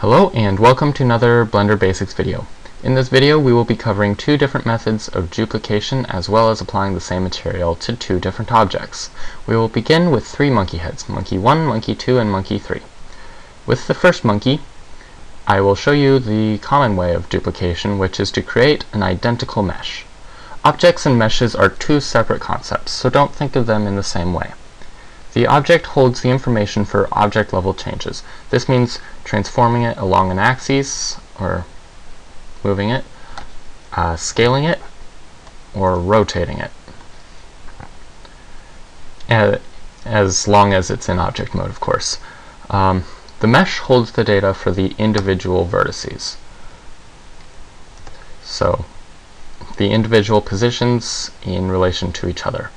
Hello and welcome to another Blender Basics video. In this video we will be covering two different methods of duplication as well as applying the same material to two different objects. We will begin with three monkey heads, monkey 1, monkey 2, and monkey 3. With the first monkey, I will show you the common way of duplication, which is to create an identical mesh. Objects and meshes are two separate concepts, so don't think of them in the same way. The object holds the information for object level changes. This means transforming it along an axis, or moving it, scaling it, or rotating it, as long as it's in object mode, of course. The mesh holds the data for the individual vertices. So, the individual positions in relation to each other.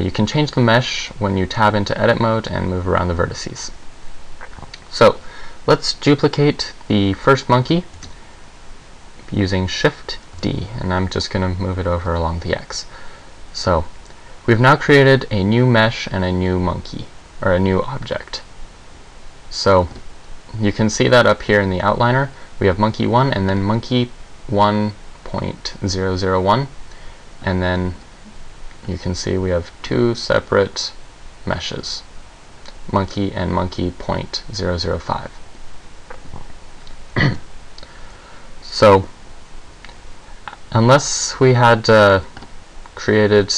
You can change the mesh when you tab into edit mode and move around the vertices. So let's duplicate the first monkey using Shift-D, and I'm just going to move it over along the X. So we've now created a new mesh and a new monkey, or a new object. So you can see that up here in the outliner. We have monkey 1 and then monkey 1.001, and then you can see we have two separate meshes, monkey and monkey 0.005. So unless we had created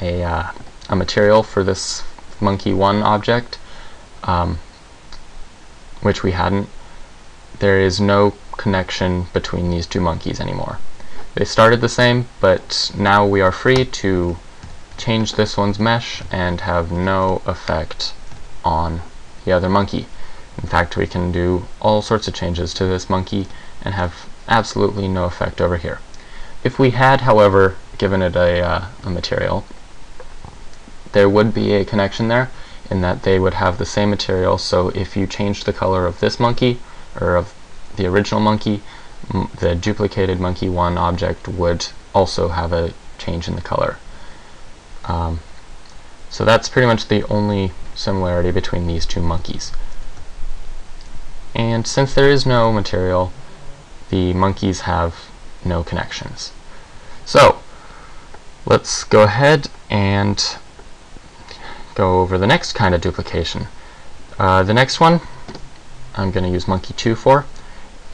a material for this monkey 1 object, which we hadn't, there is no connection between these two monkeys anymore. They started the same, but now we are free to change this one's mesh and have no effect on the other monkey. In fact, we can do all sorts of changes to this monkey and have absolutely no effect over here. If we had, however, given it a material, there would be a connection there in that they would have the same material, so if you change the color of this monkey, or of the original monkey, the duplicated monkey 1 object would also have a change in the color. So that's pretty much the only similarity between these two monkeys. And since there is no material, the monkeys have no connections. So let's go ahead and go over the next kind of duplication. The next one I'm going to use monkey 2 for.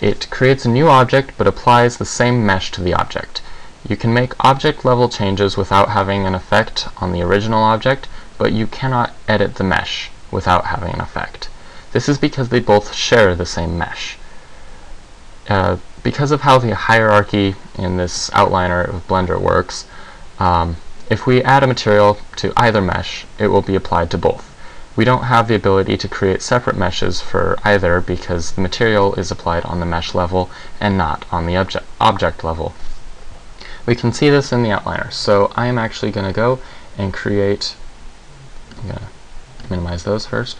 It creates a new object but applies the same mesh to the object. You can make object level changes without having an effect on the original object, but you cannot edit the mesh without having an effect. This is because they both share the same mesh. Because of how the hierarchy in this outliner of Blender works, if we add a material to either mesh, it will be applied to both. We don't have the ability to create separate meshes for either because the material is applied on the mesh level and not on the object level. We can see this in the outliner, so I am actually going to go and create, I'm going to minimize those first,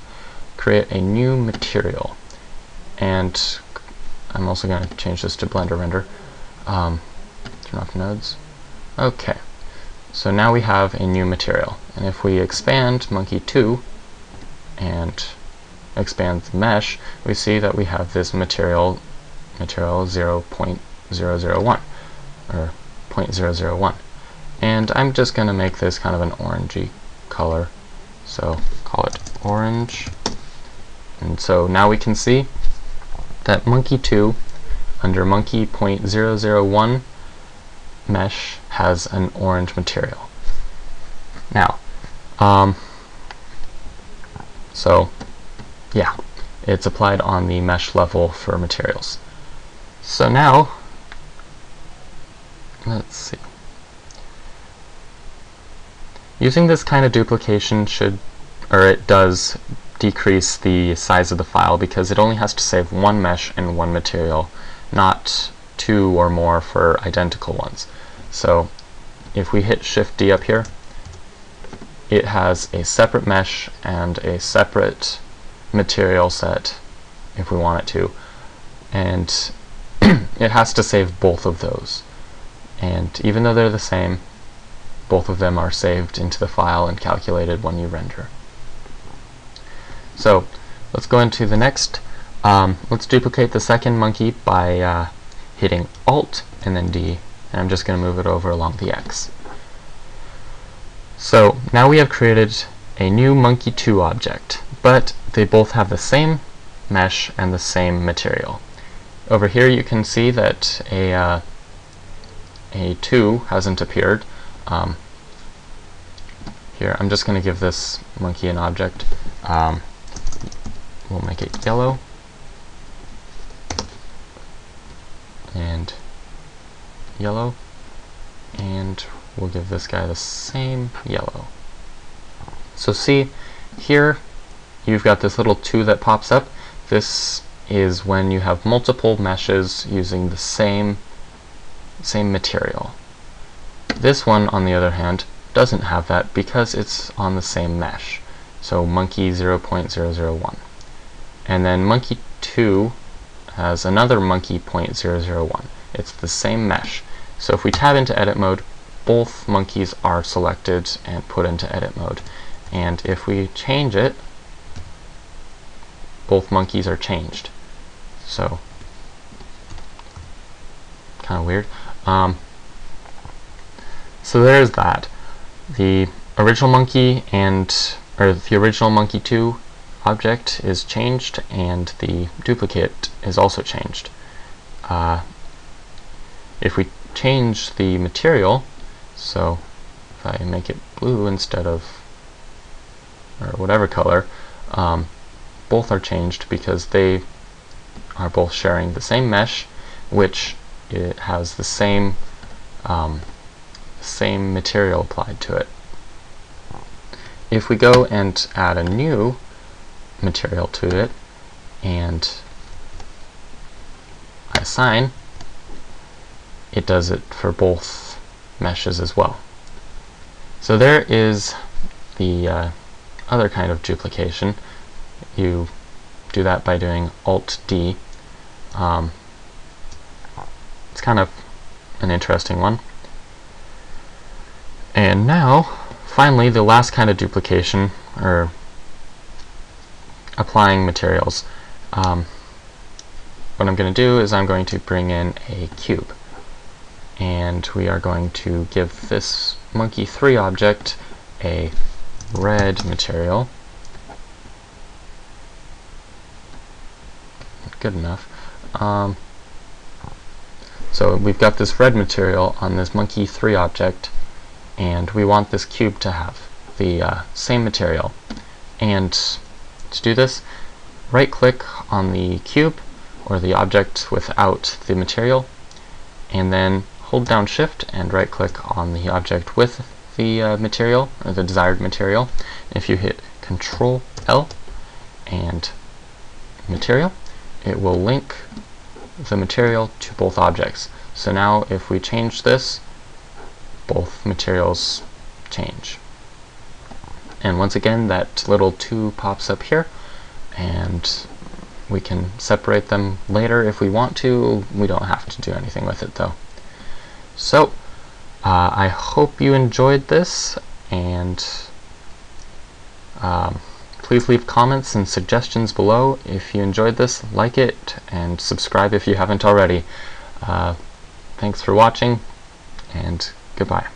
create a new material, and I'm also going to change this to Blender Render, turn off nodes. Okay, so now we have a new material, and if we expand monkey 2 and expand the mesh, we see that we have this material 0.001, or 0.001, and I'm just going to make this kind of an orangey color, so call it orange. And so now we can see that monkey 2 under monkey 0.001 mesh has an orange material. Now so yeah, it's applied on the mesh level for materials. So now let's see. Using this kind of duplication should, or it does, decrease the size of the file because it only has to save one mesh and one material, not two or more for identical ones. So if we hit Shift-D up here, it has a separate mesh and a separate material set if we want it to, and it has to save both of those. And even though they're the same, both of them are saved into the file and calculated when you render. So let's go into the next Let's duplicate the second monkey by hitting Alt and then D, and I'm just going to move it over along the X. So now we have created a new monkey 2 object, but they both have the same mesh and the same material. Over here you can see that a 2 hasn't appeared. Here I'm just going to give this monkey an object. We'll make it yellow. And yellow, and we'll give this guy the same yellow. So see, here you've got this little 2 that pops up. This is when you have multiple meshes using the same material. This one, on the other hand, doesn't have that because it's on the same mesh. So monkey 0.001. And then monkey 2 has another monkey 0.001. It's the same mesh. So if we tab into edit mode, both monkeys are selected and put into edit mode. And if we change it, both monkeys are changed. So, kind of weird. So there's that. The original monkey the original monkey 2 object is changed, and the duplicate is also changed. If we change the material, so if I make it blue instead of, or whatever color, both are changed because they are both sharing the same mesh, which it has the same material applied to it. If we go and add a new material to it, and I assign, it does it for both meshes as well. So there is the other kind of duplication. You do that by doing Alt-D. It's kind of an interesting one. And now, finally, the last kind of duplication, or applying materials. What I'm going to do is I'm going to bring in a cube, and we are going to give this monkey 3 object a red material. Good enough. So we've got this red material on this monkey 3 object, and we want this cube to have the same material. And to do this, right click on the cube or the object without the material, and then hold down Shift and right click on the object with the material, or the desired material. If you hit Ctrl-L and material, it will link the material to both objects. So now if we change this, both materials change. And once again, that little 2 pops up here, and we can separate them later if we want to. We don't have to do anything with it though. So I hope you enjoyed this, and please leave comments and suggestions below. If you enjoyed this, like it and subscribe if you haven't already. Thanks for watching, and goodbye.